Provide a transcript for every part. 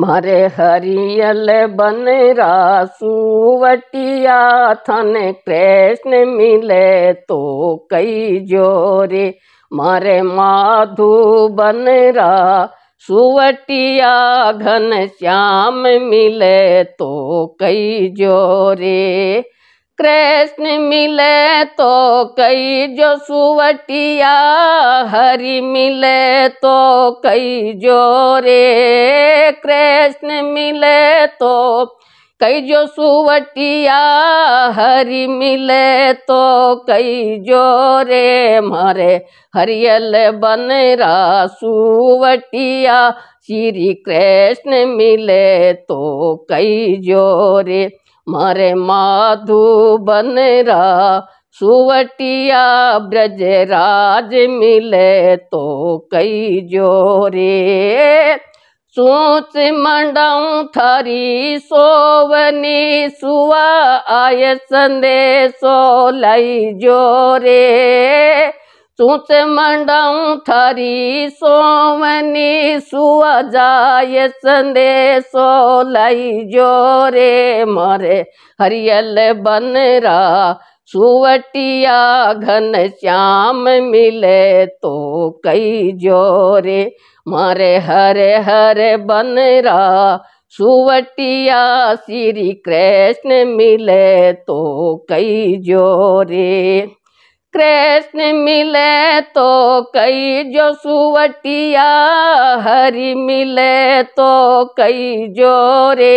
म्हारे हरियल वन रा सुवटिया थाने कृष्ण मिले तो कई जोरे। म्हारे माधुबन रा सुवटिया घनश्याम मिले तो कई जोरे। कृष्ण मिले तो कई जो सुवटिया, हरि मिले तो कई जोरे। कृष्ण मिले तो कई जो सुवटिया, हरि मिले तो कई जोरे। म्हारे हरियल वन रा सुवटिया श्री कृष्ण मिले तो कई जोरे। म्हारे माधुबन रा सुवटिया ब्रजराज मिले तो कई जोरे। सोच मंडाऊं थारी सोवनी सुआ, आय संदेशो लाई जोरे। सोच मंडाऊं थारी सोवनी सुआ, जाय संदेशो लाई जोरे। म्हारे हरियल वन रा सुवटिया घनश्याम मिले तो कई जोरे। म्हारे हरे हरे वन रा सुवटिया श्री कृष्ण मिले तो कई जोरे। कृष्ण मिले तो कई जो सुवटिया, हरि मिले तो कई जोरे।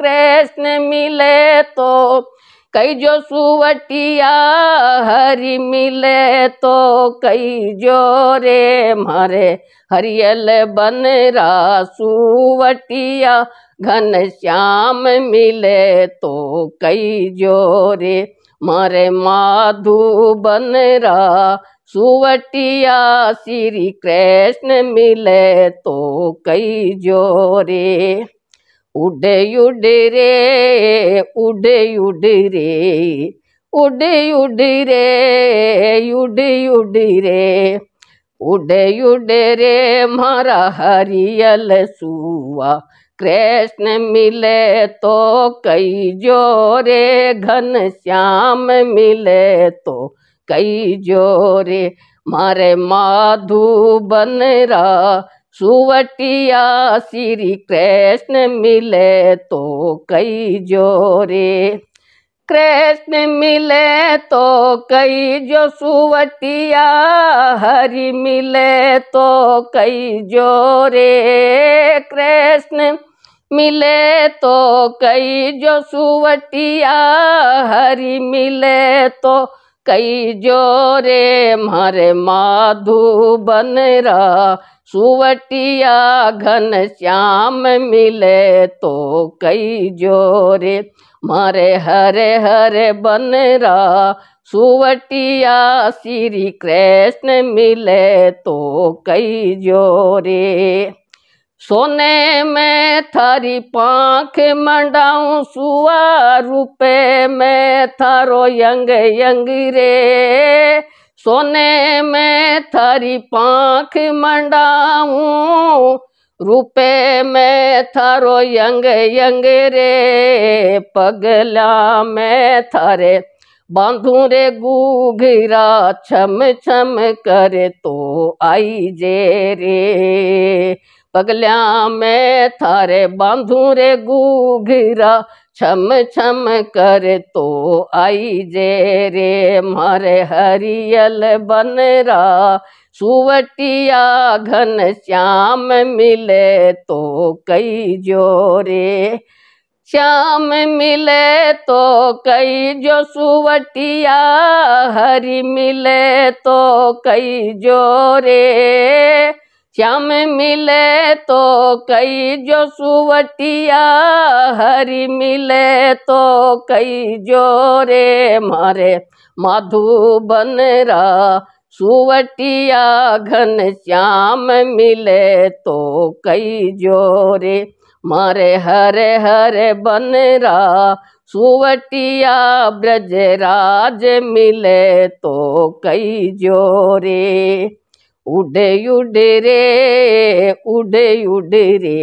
कृष्ण मिले तो कई जो सुवटिया, हरि मिले तो कई जोरे। म्हारे हरियल वन रा सुवटिया घनश्याम मिले तो कई जोरे। म्हारे माधुबन रा सुवटिया श्री कृष्ण मिले तो कई जोरे। उड उड रे उड उड रे उड उड रे उड उड रे उड उड रे म्हारा हरियल सुवा कृष्ण मिले तो कई जोरे। घनश्याम मिले तो कई जोरे। म्हारे माधुबन रा सुवटिया श्री कृष्ण मिले तो कई जोरे। कृष्ण मिले तो कई जो सुवटिया, हरि मिले तो कई जोरे। कृष्ण मिले तो कई जो सुवटिया, हरि मिले तो कई जोरे। म्हारे माधुबन रा सुवटिया घनश्याम मिले तो कई जोरे। म्हारे हरे हरे वन रा सुवटिया श्री कृष्ण मिले तो कई जोरे। सोने में थारी पाँख मंडाऊं सुआ, रूपे में थारो यंग यंग रे। सोने में थारी पाँख मंडाऊं, रूपे में थारो यंग यंग रे। पगला में थारे बांधू रे घूघरा, छम छम करे तो आई जे रे। पगलिया में थारे बांधू रे घूघरा, छम छम करे तो आई जे रे। म्हारे हरियल वन रा सुवटिया घनश्याम मिले तो कई जोरे। श्याम मिले तो कई जो सुवटिया, हरि मिले तो कई जोरे। श्याम मिले तो कई जो सुवटिया, हरि मिले तो कई जोरे। म्हारे माधुबन रा सुवटिया घनश्याम मिले तो कई जोरे। म्हारे हरे हरे वन रा सुवटिया ब्रजराज मिले तो कई जोरे। उड़े उड़े रे उड़े उड़े रे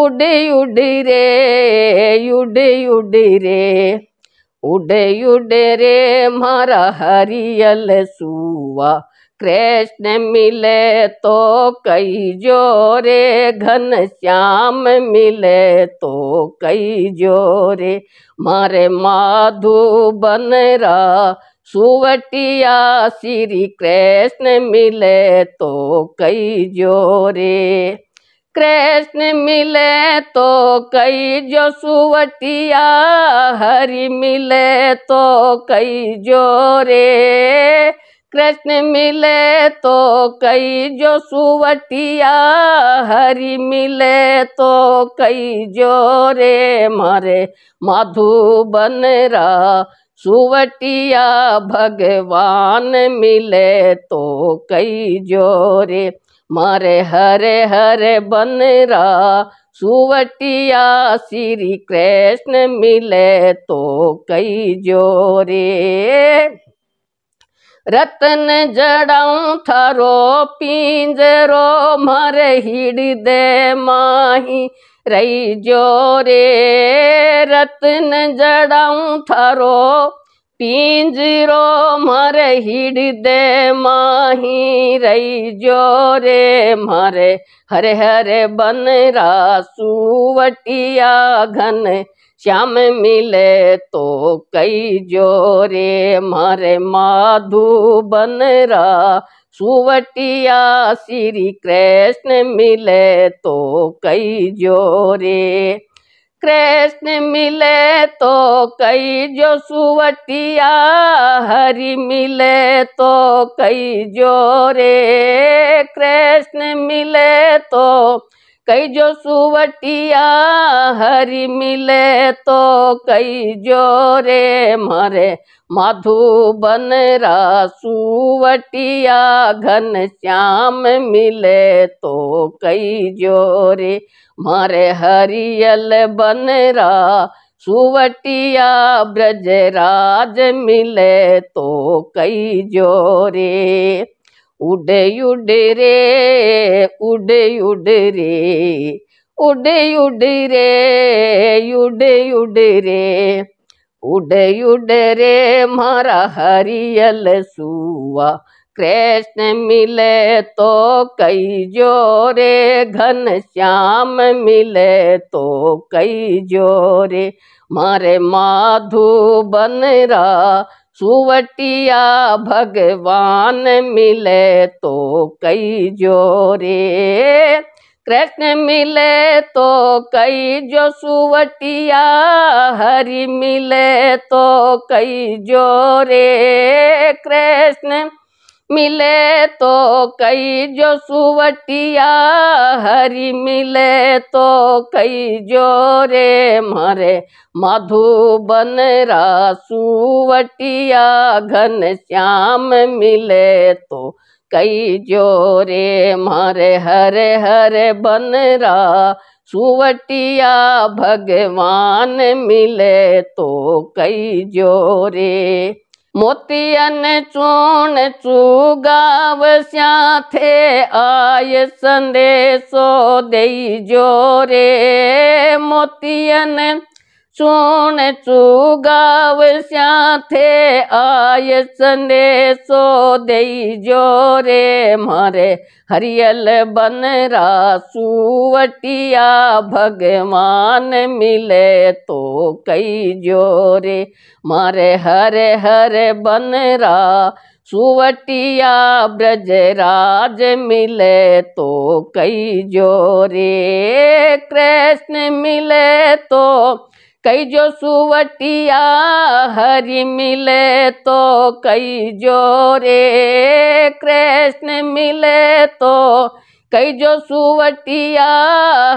उड़े उड़े रे उड़े उड़े रे उड़े उड़े रे म्हारा हरियल सुवा कृष्ण मिले तो कई जोरे घनश्याम मिले तो कई जोरे म्हारे माधुबन रा सुवटिया श्री कृष्ण मिले तो कई जोरे कृष्ण मिले तो कई जो सुवटिया हरि मिले तो कई जोरे कृष्ण मिले तो कई जो सुवटिया हरि मिले तो कई जोरे म्हारे माधुबन रा सुवटिया भगवान मिले तो कई जोरे म्हारे हरे हरे वन रा सुवटिया श्री कृष्ण मिले तो कई जोरे। रतन जड़ाऊं थारो पिंजरो म्हारे हृदय माही रही जोरे रतन जड़ाऊं थारो पिंजरो म्हारे हृदय माही रही जोरे म्हारे हरे हरे वन रा सुवटिया घनश्याम मिले तो कई जोरे म्हारे माधुबन रा सुवटिया श्री कृष्ण मिले तो कई जोरे कृष्ण मिले तो कई जो सुवटिया हरि मिले तो कई जोरे कृष्ण मिले तो कई जो सुवटिया हरि मिले तो कई जोरे म्हारे माधुबन रा सुवटिया घनश्याम मिले तो कई जोरे म्हारे हरियल वन रा सुवटिया ब्रजराज मिले तो कई जोरे। उड़े उड़े रे उड़े उड़े रे उड़े उड़े रे उड़े उड़े रे उड़े उड़े रे म्हारा हरियल सुवा कृष्ण मिले तो कई जोरे घनश्याम मिले तो कई जोरे म्हारे माधुबन रा सुवटिया भगवान मिले तो कई जोरे कृष्ण मिले तो कई जो सुवटिया हरि मिले तो कई जोरे कृष्ण मिले तो कई जो सुवटिया हरि मिले तो कई जोरे म्हारे माधुबन रा सुवटिया घनश्याम मिले तो कई जोरे म्हारे हरे हरे वन रा सुवटिया भगवान मिले तो कई जोरे। मोतियन चून चूगाव स्याथे आय संदेशो देई जोरे मोतियन चून चूगाव स्याथे आय संदेशो देई जोरे म्हारे हरियल वन रा सुवटिया भगवान मिले तो कई जोरे म्हारे हरे हरे वन रा सुवटिया ब्रजराज मिले तो कई जोरे कृष्ण मिले तो कई जो सुवटिया हरि मिले तो कई जोरे कृष्ण मिले तो कई जो सुवटिया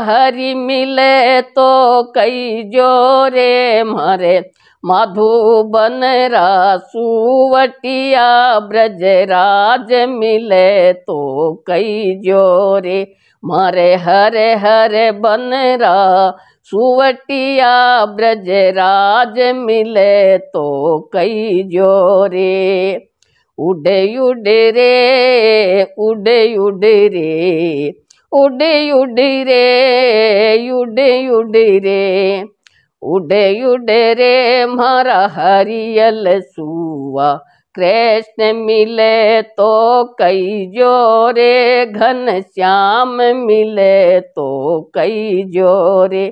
हरि मिले तो कई जोरे म्हारे माधुबन रा सुवटिया ब्रजराज मिले तो कई जोरे म्हारे हरे हरे वन रा सुवटिया ब्रजराज मिले तो कई जोरे। उड़े उड़े रे उड़े उड़े रे उड़े उड़े रे उड़े उड़े रे उड़े उड़े रे म्हारा हरियल सुवा कृष्ण मिले तो कई जोरे घनश्याम मिले तो कई जोरे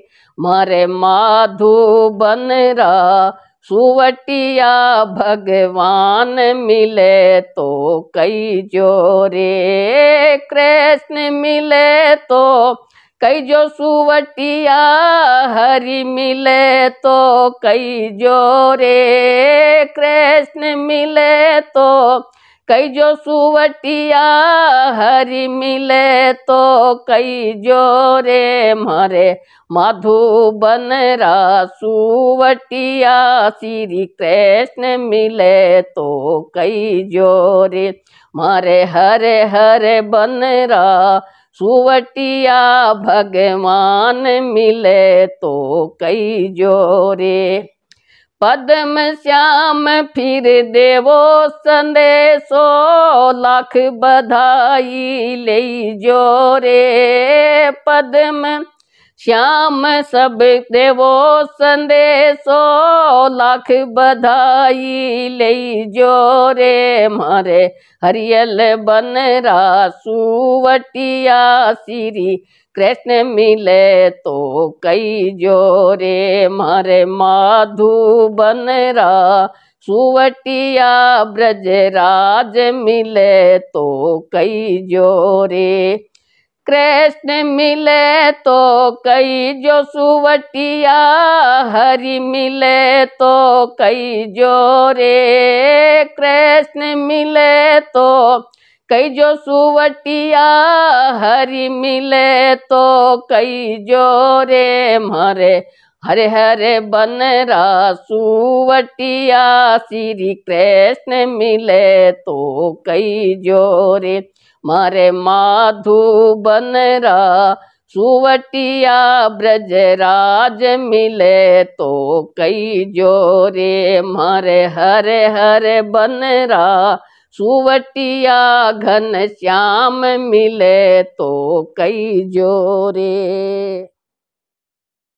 म्हारे माधु वन रा सुवटिया भगवान मिले तो कई जोरे कृष्ण मिले तो कई जो सुवटिया हरि मिले तो कई जोरे कृष्ण मिले तो कई जो सुवटिया हरि मिले तो कई जोरे म्हारे माधु वन रा सुवटिया श्री कृष्ण मिले तो कई जोरे म्हारे हरे हरे वन रा सुवटिया भगवान मिले तो कई जोरे। पद्म श्याम फिर देवो संदेशो लाख बधाई ले जोरे पद्म श्याम सब देवो संदेशो लाख बधाई ले जोरे म्हारे हरियल वन रा सुवटिया श्री कृष्ण मिले तो कई जोरे म्हारे माधु वन रा सुवटिया ब्रजराज मिले तो कई जोरे कृष्ण मिले तो कई जो सुवटिया हरि मिले तो कई जोरे कृष्ण मिले तो कई जो सुवटिया हरि मिले तो कई जोरे म्हारे हरे हरे वन रा सुवटिया श्री कृष्ण मिले तो कई जोरे म्हारे माधु वन रा सुवटिया ब्रजराज मिले तो कई जोरे म्हारे हरे हरे वन रा सुवटिया घनश्याम मिले तो कई जोरे।